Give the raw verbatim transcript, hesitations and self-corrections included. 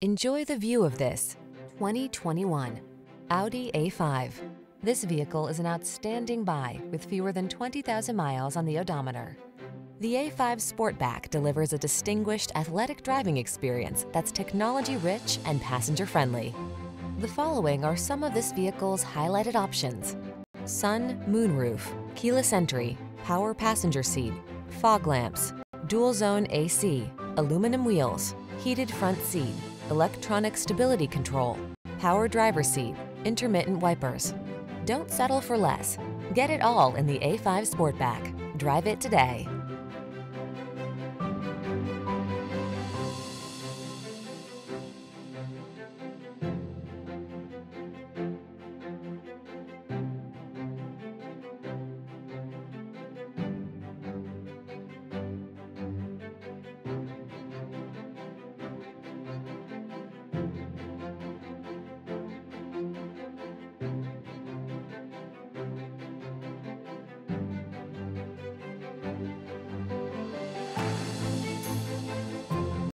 Enjoy the view of this twenty twenty-one Audi A five. This vehicle is an outstanding buy with fewer than twenty thousand miles on the odometer. The A five Sportback delivers a distinguished athletic driving experience that's technology-rich and passenger-friendly. The following are some of this vehicle's highlighted options: sun, moonroof, keyless entry, power passenger seat, fog lamps, dual-zone A C, aluminum wheels, heated front seat, electronic stability control, power driver seat, intermittent wipers. Don't settle for less. Get it all in the A five Sportback. Drive it today.